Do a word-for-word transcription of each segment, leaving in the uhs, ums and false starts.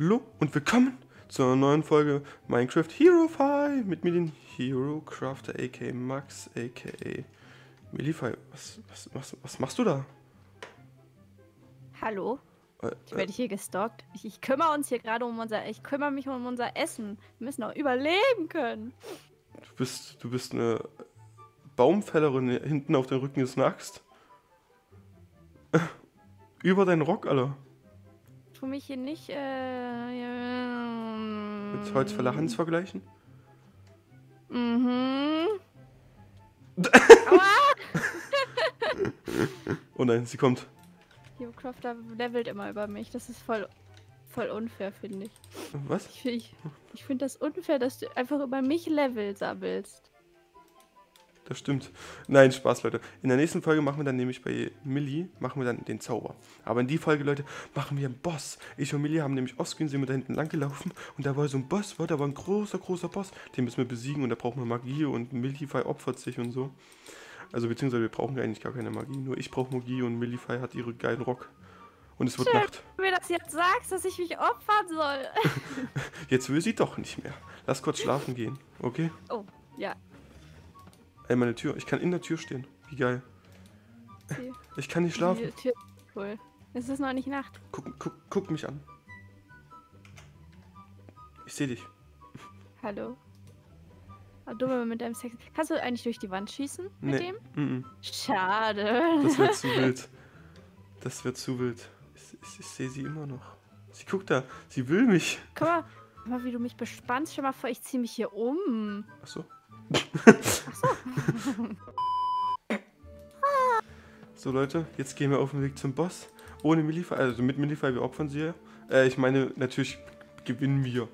Hallo und willkommen zu einer neuen Folge Minecraft Herofy mit mir, den Herocrafter aka Max aka Millify. Was, was, was, was machst du da? Hallo. Äh, ich werde äh, hier gestalkt. Ich, ich kümmere uns hier gerade um unser. Ich kümmere mich um unser Essen. Wir müssen auch überleben können. Du bist, du bist eine Baumfällerin hinten auf dem Rücken des Axt. Über deinen Rock, Alter. Tu mich hier nicht, äh... mit Holzfäller Hans vergleichen? Mhm. Oh nein, sie kommt. Herocrafter levelt immer über mich. Das ist voll, voll unfair, finde ich. Was? Ich, ich, ich finde das unfair, dass du einfach über mich Level sabbelst. Das stimmt. Nein, Spaß, Leute. In der nächsten Folge machen wir dann nämlich bei Millie, machen wir dann den Zauber. Aber in die Folge, Leute, machen wir einen Boss. Ich und Millie haben nämlich Oskin, sind wir da hinten lang gelaufen und da war so ein Boss, Leute, da war ein großer, großer Boss. Den müssen wir besiegen und da brauchen wir Magie und Millify opfert sich und so. Also beziehungsweise wir brauchen eigentlich gar keine Magie, nur ich brauche Magie und Millify hat ihre geilen Rock. Und es wird schön, Nacht. Wenn du mir das jetzt sagst, dass ich mich opfern soll. Jetzt will sie doch nicht mehr. Lass kurz schlafen gehen, okay? Oh, ja. Ey, meine Tür. Ich kann in der Tür stehen. Wie geil. Okay. Ich kann nicht schlafen. Die Tür ist cool. Es ist noch nicht Nacht. Guck, guck, guck mich an. Ich sehe dich. Hallo. Oh, dumme mit deinem Sex. Kannst du eigentlich durch die Wand schießen mit nee. dem? Mm-mm. Schade. Das wird zu wild. Das wird zu wild. Ich, ich, ich sehe sie immer noch. Sie guckt da. Sie will mich. Guck mal, guck mal wie du mich bespannst. Stell mal vor, ich ziehe mich hier um. Ach so. So Leute, jetzt gehen wir auf den Weg zum Boss. Ohne Millify, also mit Millify, wir opfern sie ja. Äh, ich meine, natürlich gewinnen wir.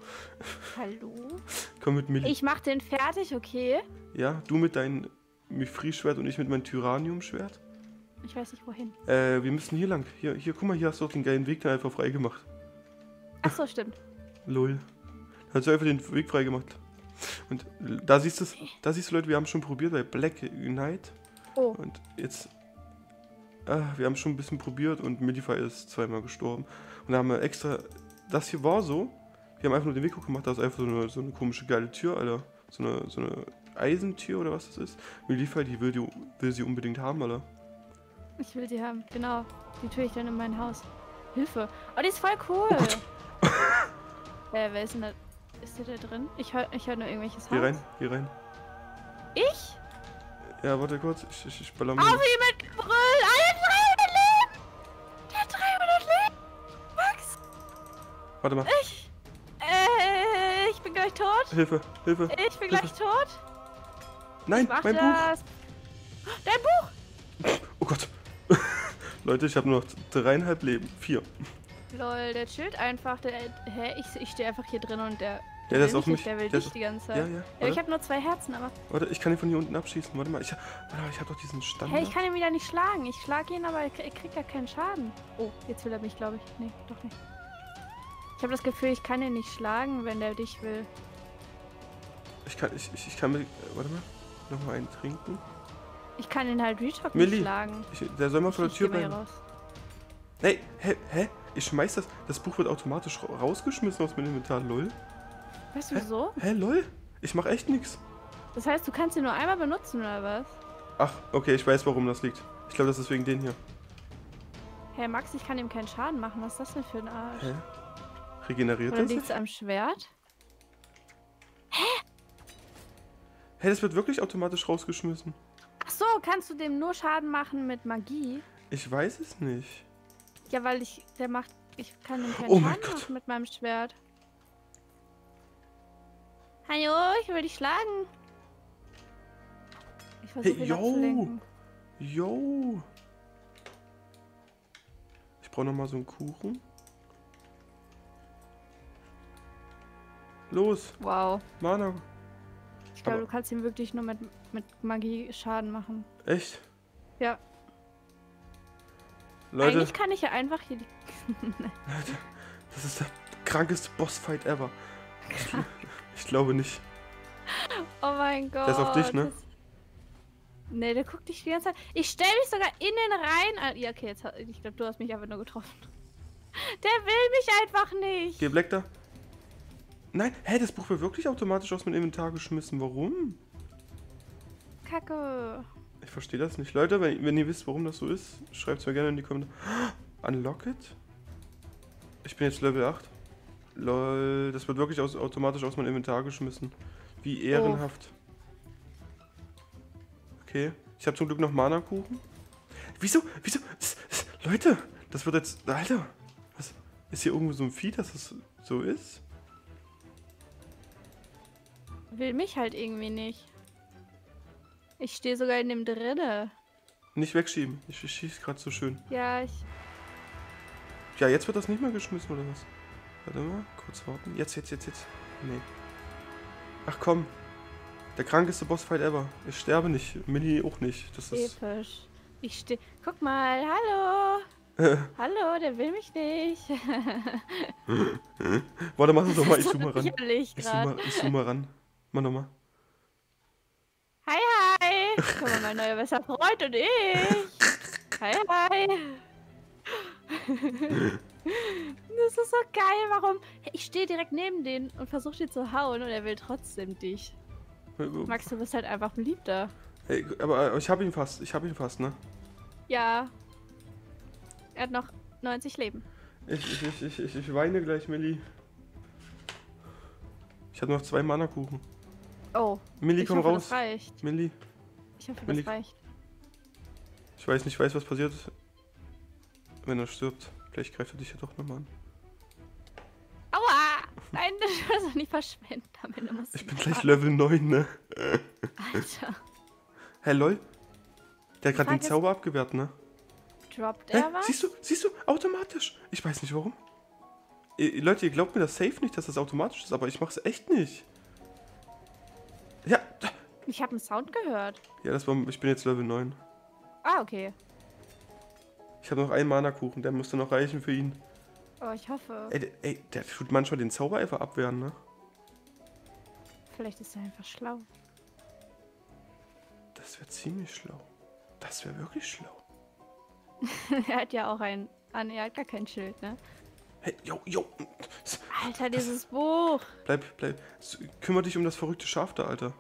Hallo? Komm mit Millify. Ich mach den fertig, okay? Ja, du mit deinem Mifri-Schwert und ich mit meinem Tyranium-Schwert. Ich weiß nicht wohin. Äh, wir müssen hier lang. Hier, hier, guck mal, hier hast du auch den geilen Weg dann einfach frei gemacht. Ach so, stimmt. Lol. Da hast du einfach den Weg frei gemacht. Und da siehst du, da siehst du, Leute, wir haben schon probiert bei Black Knight. Oh. Und jetzt, ach, wir haben schon ein bisschen probiert und Millify ist zweimal gestorben. Und da haben wir extra, das hier war so, wir haben einfach nur den Weg gemacht, da ist einfach so eine, so eine komische geile Tür, Alter. So eine, so eine Eisentür oder was das ist. Millify, die will, die will sie unbedingt haben, Alter. Ich will sie haben, genau. Die tue ich dann in mein Haus. Hilfe. Oh, die ist voll cool. Oh Gott. äh, wer ist denn das? Ist der da drin? Ich höre ich hör nur irgendwelches Haus. Geh rein, geh rein. Ich? Ja, warte kurz, ich, ich, ich baller mich. Auf wie mit Brüll! Alle dreihundert Leben! Der hat dreihundert Leben! Max! Warte mal. Ich... Äh, ich bin gleich tot. Hilfe, Hilfe. Ich bin Hilfe. gleich tot. Nein, mein das. Buch. Dein Buch! Oh Gott. Leute, ich habe nur noch dreieinhalb Leben. Vier. Lol, der chillt einfach. Der, hä? Ich, ich stehe einfach hier drin und der. Der, der ist auf mich. Der will dich die ganze Zeit. Ja, ja. Ja, ich habe nur zwei Herzen, aber. Warte, ich kann ihn von hier unten abschießen. Warte mal, ich, ich habe doch diesen Stand. Hey, ich kann ihn wieder nicht schlagen. Ich schlage ihn, aber ich, ich krieg ja keinen Schaden. Oh, jetzt will er mich, glaube ich. Nee, doch nicht. Ich habe das Gefühl, ich kann ihn nicht schlagen, wenn der dich will. Ich kann. Ich, ich, ich kann. Mit, warte mal. Nochmal einen trinken. Ich kann ihn halt Retalk nicht schlagen. Ich, der soll mal vor der Tür bleiben. Hey, hä? Hä? Ich schmeiß das. Das Buch wird automatisch rausgeschmissen aus meinem Inventar, lol. Weißt du wieso? Hä, lol? Ich mach echt nichts. Das heißt, du kannst ihn nur einmal benutzen, oder was? Ach, okay, ich weiß, warum das liegt. Ich glaube, das ist wegen den hier. Hey Max, ich kann ihm keinen Schaden machen. Was ist das denn für ein Arsch? Hä? Regeneriert oder das? Oder liegt's am Schwert? Hä? Hä, das wird wirklich automatisch rausgeschmissen. Ach so, kannst du dem nur Schaden machen mit Magie? Ich weiß es nicht. Ja, weil ich, der macht, ich kann den keinen oh Schaden machen mit meinem Schwert. Hallo, ich will dich schlagen. Ich versuche hey, yo. yo. Ich brauche nochmal so einen Kuchen. Los. Wow. Mana. Ich glaube, du kannst ihn wirklich nur mit, mit Magie Schaden machen. Echt? Ja. Leute, eigentlich kann ich ja einfach hier die... Leute, das ist der krankeste Bossfight ever. Krank. Ich, ich glaube nicht. Oh mein Gott. Der ist auf dich, ne? Das... Ne, der guckt dich die ganze Zeit... Ich stelle mich sogar innen rein... Ja, okay, jetzt, ich glaube, du hast mich einfach nur getroffen. Der will mich einfach nicht. Geh, Black da. Nein, hä, das Buch wird wirklich automatisch aus meinem Inventar geschmissen. Warum? Kacke. Ich verstehe das nicht. Leute, wenn, wenn ihr wisst, warum das so ist, schreibt es mir gerne in die Kommentare. Oh, unlock it? Ich bin jetzt Level acht. Lol, das wird wirklich aus, automatisch aus meinem Inventar geschmissen. Wie ehrenhaft. Oh. Okay, ich habe zum Glück noch Mana-Kuchen. Wieso? Wieso? Das, das, Leute, das wird jetzt... Alter, was, ist hier irgendwo so ein Vieh, dass das so ist? Will mich halt irgendwie nicht. Ich stehe sogar in dem drinne. Nicht wegschieben. Ich, ich schieße gerade so schön. Ja, ich... Ja, jetzt wird das nicht mehr geschmissen, oder was? Warte mal, kurz warten. Jetzt, jetzt, jetzt, jetzt. Nee. Ach komm. Der krankeste Bossfight ever. Ich sterbe nicht. Mini auch nicht. Das ist... Episch. Ich stehe... Guck mal, hallo. Hallo, der will mich nicht. Warte, mach das nochmal. Ich zoome ran. Ich zoome ran. Mach nochmal. Hi, hi! Guck mal, mein neuer bester Freund und ich! Hi, hi! Das ist so geil, warum? Ich stehe direkt neben denen und versuche dir zu hauen und er will trotzdem dich. Max, du bist halt einfach beliebter. Hey, aber ich hab ihn fast, ich hab ihn fast, ne? Ja. Er hat noch neunzig Leben. Ich, ich, ich, ich, ich weine gleich, Millie. Ich hab noch zwei Mana-Kuchen. Oh, Millie, komm hoffe, raus. Millie. Ich hoffe, Millie. Das reicht. Ich weiß nicht, weiß, was passiert, wenn er stirbt. Vielleicht greift er dich ja doch nochmal an. Aua! Nein, das sollst du nicht verschwenden. Ich bin gleich Level neun, ne? Alter. Hä, lol? Der hat gerade den Zauber abgewehrt, ne? Droppt er was? Siehst du, siehst du, automatisch. Ich weiß nicht, warum. Ihr, Leute, ihr glaubt mir das safe nicht, dass das automatisch ist, aber ich mach's echt nicht. Ja. Ich habe einen Sound gehört. Ja, das war, ich bin jetzt Level neun. Ah, okay. Ich habe noch einen Mana-Kuchen, der müsste noch reichen für ihn. Oh, ich hoffe. Ey, ey, der tut manchmal den Zauber einfach abwehren, ne? Vielleicht ist er einfach schlau. Das wäre ziemlich schlau. Das wäre wirklich schlau. Er hat ja auch ein... Ah, ne, er hat gar kein Schild, ne? Hey, yo, yo. Alter, dieses das, Buch. Bleib, bleib. Kümmere dich um das verrückte Schaf da, Alter.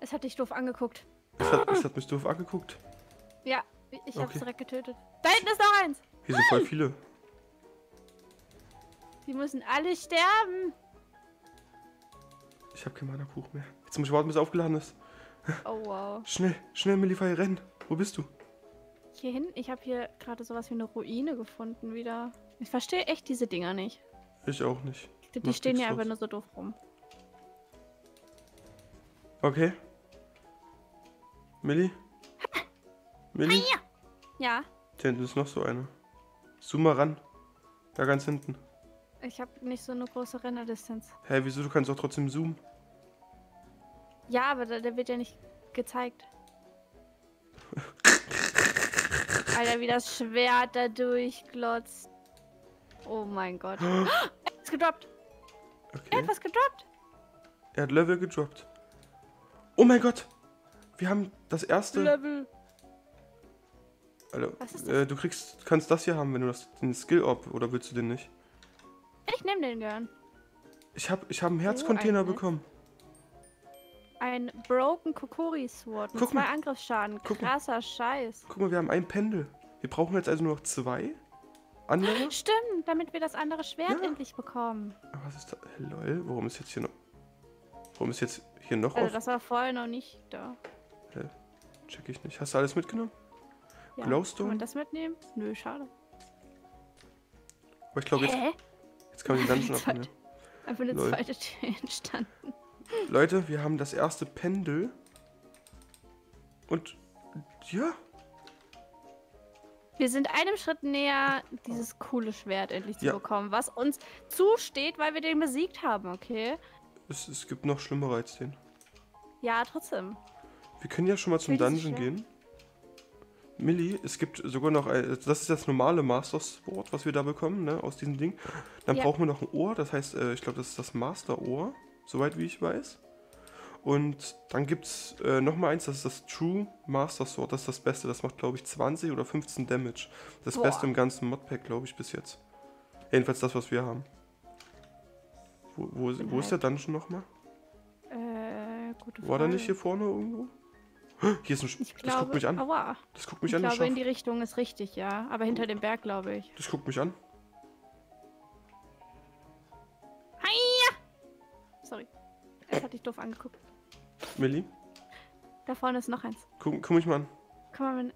Es hat dich doof angeguckt. Es hat, es hat mich doof angeguckt? Ja, ich hab's okay. direkt getötet. Da hinten ist noch eins. Hier sind voll viele. Die müssen alle sterben. Ich hab kein Mana-Kuchen mehr. Jetzt muss ich warten, bis er aufgeladen ist. Oh, wow. Schnell, schnell, Millify, renn. Wo bist du? Hier hin, ich habe hier gerade sowas wie eine Ruine gefunden wieder. Ich verstehe echt diese Dinger nicht. Ich auch nicht. Die, die stehen ja einfach nur so doof rum. Okay. Millie? Millie? Ja? Da hinten ist noch so eine. Zoom mal ran. Da ganz hinten. Ich habe nicht so eine große Rennerdistanz. Hä, hey, wieso? Du kannst doch trotzdem zoomen. Ja, aber der, der wird ja nicht gezeigt. Alter, wie das Schwert da durchglotzt. Oh mein Gott. Oh, er hat's gedroppt. Okay. Er hat was gedroppt. Er hat Level gedroppt. Oh mein Gott. Wir haben das erste... Level. Alter, was ist das? Äh, du kriegst, kannst das hier haben, wenn du das, den Skill-Op, oder willst du den nicht? Ich nehme den gern. Ich habe ich hab einen Herzcontainer oh, bekommen. Ein Broken Kokiri Sword mit Guck zwei mal. Angriffsschaden. Guck Krasser mal. Scheiß. Guck mal, wir haben ein Pendel. Wir brauchen jetzt also nur noch zwei andere. Stimmt, damit wir das andere Schwert ja. endlich bekommen. Aber was ist da? Lol, warum ist jetzt hier noch... Warum ist jetzt hier noch... Also, das war vorher noch nicht da. Hä? Check ich nicht. Hast du alles mitgenommen? Ja. Glowstone? Kann man das mitnehmen? Nö, schade. Aber ich glaube, jetzt... Jetzt kann man den Dungeon abnehmen. Einfach eine Lol. zweite Tür entstanden. Leute, wir haben das erste Pendel. Und, ja. Wir sind einem Schritt näher, dieses coole Schwert endlich zu ja. bekommen, was uns zusteht, weil wir den besiegt haben, okay? Es, es gibt noch schlimmere als den. Ja, trotzdem. Wir können ja schon mal zum Dungeon gehen. Millie, es gibt sogar noch, ein, das ist das normale Master Sword, was wir da bekommen, ne, aus diesem Ding. Dann ja. brauchen wir noch ein Ohr, das heißt, ich glaube, das ist das Master Ohr. Soweit wie ich weiß. Und dann gibt es äh, nochmal eins, das ist das True Master Sword, das ist das Beste. Das macht, glaube ich, zwanzig oder fünfzehn Damage. Das Boah. Beste im ganzen Modpack, glaube ich, bis jetzt. Jedenfalls das, was wir haben. Wo, wo, ist, wo ist der Dungeon nochmal? Äh, gute Frage. War der nicht hier vorne irgendwo? Hier ist ein Sch ich glaube, das guckt mich an. Aua. Das guckt mich ich an. Ich glaube, in die Richtung ist richtig, ja. Aber hinter dem Berg, glaube ich. Das guckt mich an. Hiya! Sorry. Das hat dich doof angeguckt. Millie? Da vorne ist noch eins. Guck, guck mich mal an. Komm mal mit.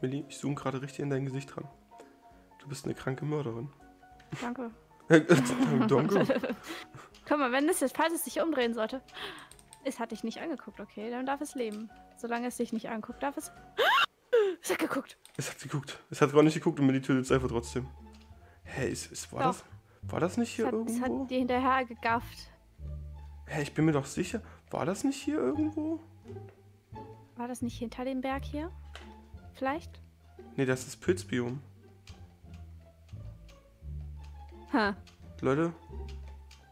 Millie, ich zoome gerade richtig in dein Gesicht ran. Du bist eine kranke Mörderin. Danke. Danke. Komm mal, wenn es jetzt, falls es sich umdrehen sollte. Es hat dich nicht angeguckt, okay, dann darf es leben. Solange es dich nicht anguckt, darf es... Es hat geguckt. Es hat geguckt. Es hat gar nicht geguckt und mir die Tür jetzt einfach trotzdem. Hä, hey, ist, ist, war, das, war das nicht hier es hat, irgendwo? Es hat dir hinterher gegafft. Hä, hey, ich bin mir doch sicher. War das nicht hier irgendwo? War das nicht hinter dem Berg hier? Vielleicht? Nee, das ist Pilzbiom. Ha. Leute,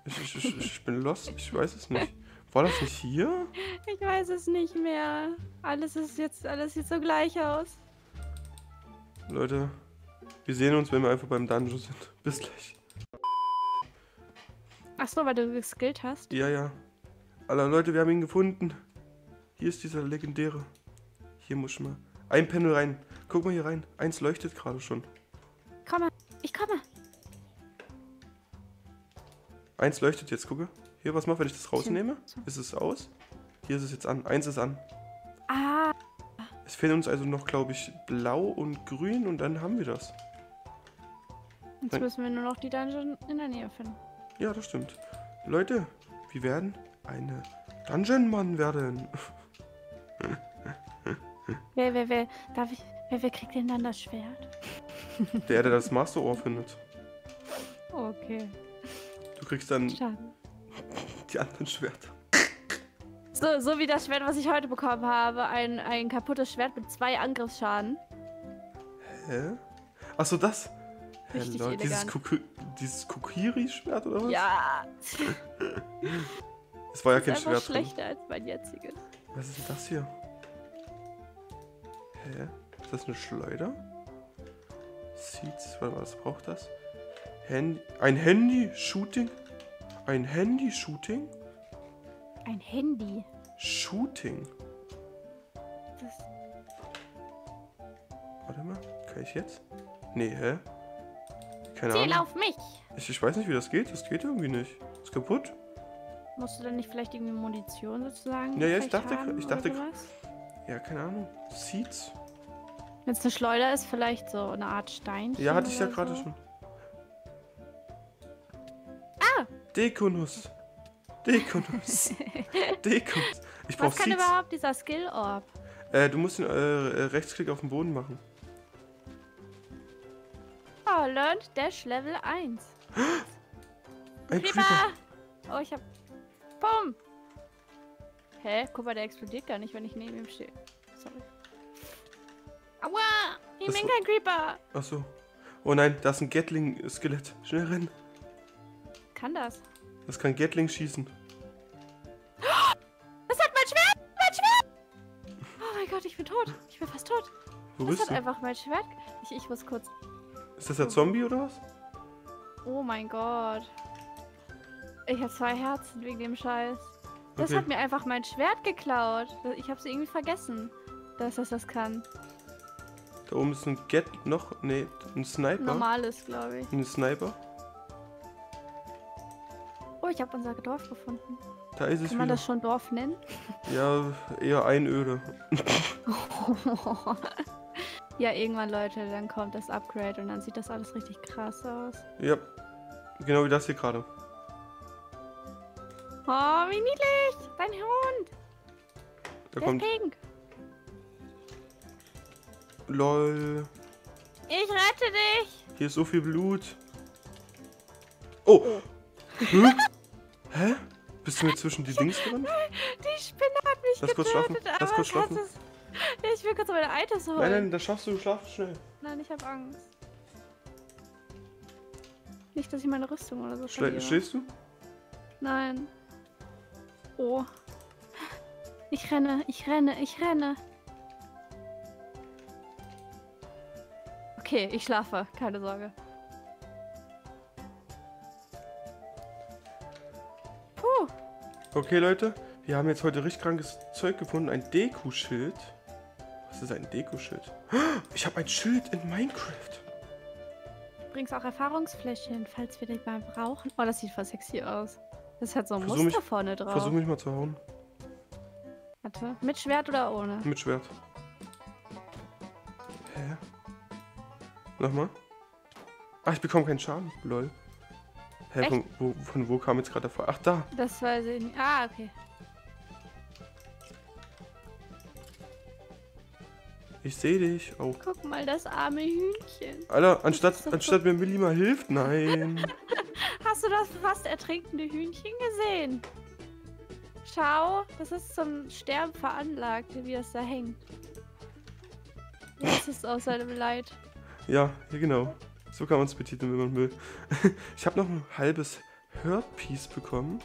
ich, ich, ich, ich bin lost. Ich weiß es nicht. War das nicht hier? Ich weiß es nicht mehr. Alles ist jetzt, alles sieht so gleich aus. Leute, wir sehen uns, wenn wir einfach beim Dungeon sind. Bis gleich. Achso, weil du geskillt hast? Ja, ja. Alter, Leute, wir haben ihn gefunden. Hier ist dieser legendäre. Hier muss ich mal. Ein Panel rein. Guck mal hier rein. Eins leuchtet gerade schon. Komm mal. Ich komme. Eins leuchtet jetzt, gucke. Hier, was macht, wenn ich das rausnehme? Ist es aus? Hier ist es jetzt an. Eins ist an. Ah. Es fehlen uns also noch, glaube ich, blau und grün und dann haben wir das. Jetzt dann müssen wir nur noch die Dungeon in der Nähe finden. Ja, das stimmt. Leute, wir werden eine Dungeon-Mann werden. wer, wer, wer, darf ich, wer, wer kriegt denn dann das Schwert? Der, der das Master Ohr findet. Okay. Du kriegst dann... Schaden. Die anderen Schwerter. So, so wie das Schwert, was ich heute bekommen habe. Ein, ein kaputtes Schwert mit zwei Angriffsschaden. Hä? Achso, das? Richtig elegant. Dieses, Kuku, dieses Kokiri-Schwert oder was? Ja. Es war ja kein Schwert. Das ist schlechter als mein jetziges. Was ist denn das hier? Hä? Ist das eine Schleuder? Seeds, warte mal, was braucht das? Hand ein Handy-Shooting? Ein Handy-Shooting? Ein Handy? Shooting? Das... Warte mal, kann ich jetzt? Nee, hä? Keine Ziel Ahnung. Ziel auf mich! Ich, ich weiß nicht, wie das geht. Das geht irgendwie nicht. Ist kaputt. Musst du dann nicht vielleicht irgendwie Munition sozusagen? Ja, ja, ich dachte... Haben, ich dachte ja, keine Ahnung. Seeds. Wenn es eine Schleuder ist, vielleicht so eine Art Steinchen. Ja, hatte ich ja gerade so. schon. Dekunus. Dekunus. Dekunus. Ich brauch Was kann Seeds. überhaupt dieser Skill-Orb? Äh, du musst den äh, Rechtsklick auf den Boden machen. Oh, learned Dash Level eins. Ein Creeper. Creeper! Oh, ich hab... Boom! Hä? Guck mal, der explodiert gar nicht, wenn ich neben ihm stehe. Sorry. Aua! Ich das bin kein Creeper! Achso. Oh nein, da ist ein Gatling-Skelett. Schnell rennen. Kann das? Das kann Gatling schießen. Das hat mein Schwert! Mein Schwert! Oh mein Gott, ich bin tot. Ich bin fast tot. Wo bist du? Das hat einfach mein Schwert. Ich, ich muss kurz. Ist das der Zombie oder was? Oh mein Gott. Ich habe zwei Herzen wegen dem Scheiß. Das okay. hat mir einfach mein Schwert geklaut. Ich habe es irgendwie vergessen, dass das das kann. Da oben ist ein Get noch. Nee, ein Sniper. Normales, glaube ich. Ein Sniper. Oh, ich habe unser Dorf gefunden. Da ist es Kann man wieder. das schon Dorf nennen? Ja, eher Einöde. Ja, irgendwann, Leute, dann kommt das Upgrade und dann sieht das alles richtig krass aus. Ja, genau wie das hier gerade. Oh, wie niedlich! Dein Hund! Da Der kommt... ist pink. Lol. Ich rette dich! Hier ist so viel Blut. Oh! oh. Hm? Hä? Bist du mir zwischen die Dings gerannt? Die Spinne hat mich Lass getötet, kurz aber Lass kurz schlafen. Es... Ich will kurz meine Items holen. Nein, nein, das schaffst du, schlaf schnell. Nein, ich hab Angst. Nicht, dass ich meine Rüstung oder so verliere. Schläfst du? Nein. Ohr. Ich renne, ich renne, ich renne. Okay, ich schlafe, keine Sorge. Puh. Okay, Leute, wir haben jetzt heute richtig krankes Zeug gefunden. Ein Deku-Schild. Was ist ein Deku-Schild? Ich habe ein Schild in Minecraft. Übrigens auch Erfahrungsfläschchen, falls wir den mal brauchen. Oh, das sieht voll sexy aus. Das hat so ein versuch Muster mich, vorne drauf. Versuch mich mal zu hauen. Warte, mit Schwert oder ohne? Mit Schwert. Hä? Nochmal. Ach, ich bekomme keinen Schaden. Lol. Hä, von wo, von wo kam jetzt gerade der Fall? Ach, da. Das weiß ich nicht. Ah, okay. Ich sehe dich auch. Oh. Guck mal, das arme Hühnchen. Alter, anstatt, anstatt mir Millie mal hilft, nein. Hast du das fast ertrinkende Hühnchen gesehen? Schau, das ist zum Sterben veranlagt, wie das da hängt. Das ist aus seinem Leid. Ja, genau. So kann man es betiteln, wenn man will. Ich habe noch ein halbes Hörpiece bekommen.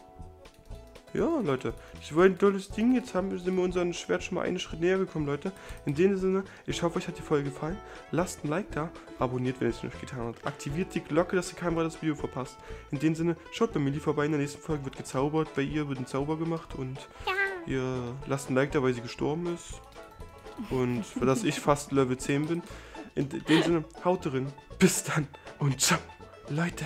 Ja, Leute. Ich wollte ein tolles Ding jetzt haben. Sind wir unserem Schwert schon mal einen Schritt näher gekommen, Leute. In dem Sinne, ich hoffe, euch hat die Folge gefallen. Lasst ein Like da. Abonniert, wenn ihr es noch nicht getan habt. Aktiviert die Glocke, dass ihr kein weiteres Video verpasst. In dem Sinne, schaut bei Millie vorbei. In der nächsten Folge wird gezaubert. Bei ihr wird ein Zauber gemacht. Und ja, ihr lasst ein Like da, weil sie gestorben ist. Und für das ich fast Level zehn bin. In dem Sinne, haut drin. Bis dann und ciao, Leute.